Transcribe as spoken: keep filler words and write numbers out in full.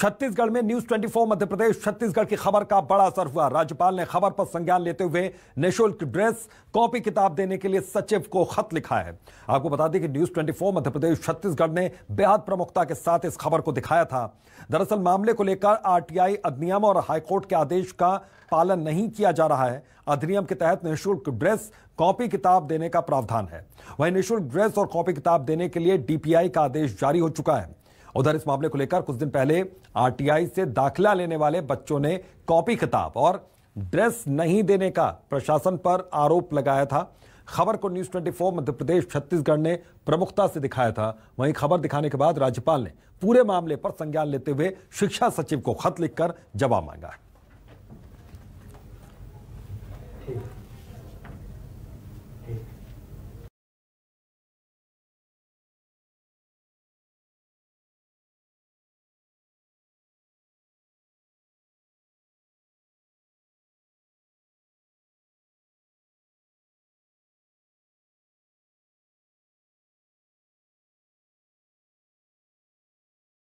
छत्तीसगढ़ में news twenty four Madhya Pradesh Chhattisgarh की खबर का बड़ा असर हुआ। राज्यपाल ने खबर पर संज्ञान लेते हुए निःशुल्क ड्रेस कॉपी किताब देने के लिए सचिव को खत लिखा है। आपको बता दें कि news twenty four Madhya Pradesh Chhattisgarh ने बेहद प्रमुखता के साथ इस खबर को दिखाया था। दरअसल मामले को लेकर आरटीआई अधिनियम और हाईकोर्ट के आदेश का पालन नहीं किया जा रहा है। अधिनियम के तहत निःशुल्क ड्रेस कॉपी किताब देने का प्रावधान है। वहीं निःशुल्क ड्रेस और कॉपी किताब देने के लिए डीपीआई का आदेश जारी हो चुका है। उधर इस मामले को लेकर कुछ दिन पहले आरटीआई से दाखिला लेने वाले बच्चों ने कॉपी किताब और ड्रेस नहीं देने का प्रशासन पर आरोप लगाया था। खबर को news twenty four Madhya Pradesh Chhattisgarh ने प्रमुखता से दिखाया था। वहीं खबर दिखाने के बाद राज्यपाल ने पूरे मामले पर संज्ञान लेते हुए शिक्षा सचिव को खत लिखकर जवाब मांगा।